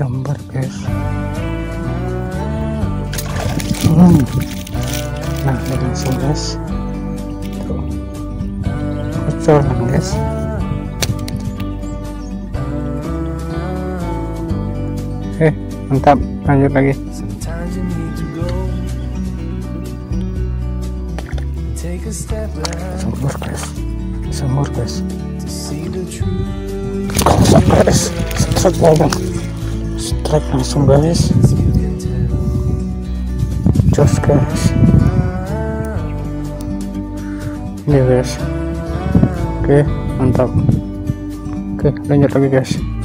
sambar guys. Nah udah langsung guys, tuh bocor guys. Oke mantap, lanjut lagi. Sambar guys, sambar guys, guys, strike langsung, strike langsung guys, jos guys, ini guys, oke mantap, oke lanjut lagi guys.